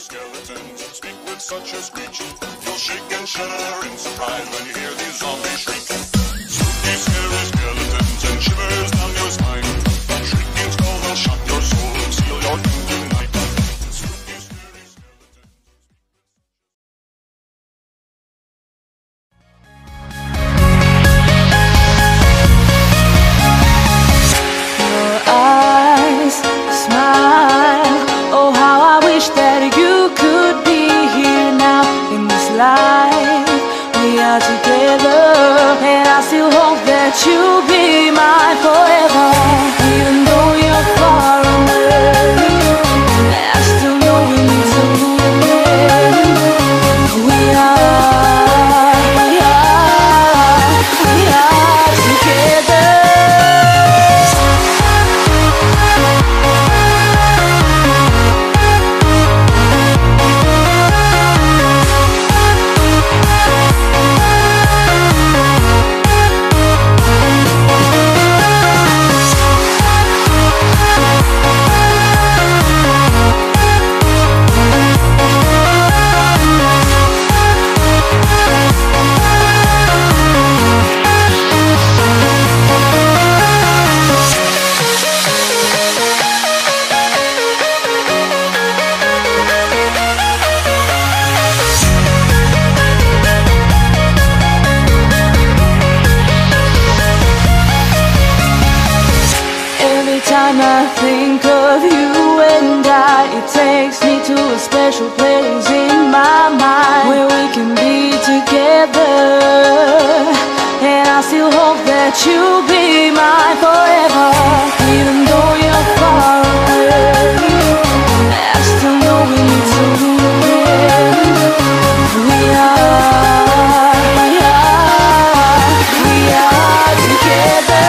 skeletons speak with such a screech, you'll shake and shudder in surprise when you hear these zombies shriek. Spooky, scary skeletons and shivers down your spine. That shrieking skull will shock your soul and seal your doom tonight. Spooky, scary skeletons. Your eyes smile. Oh, how I wish that you could be here now. In this life we are together, and I still hope that you'll be mine forever. Even though you're far away, I still know we need to move. We are together. I think of you and I, it takes me to a special place in my mind where we can be together, and I still hope that you'll be mine forever. Even though you're far away, I still know we need to move. We are together.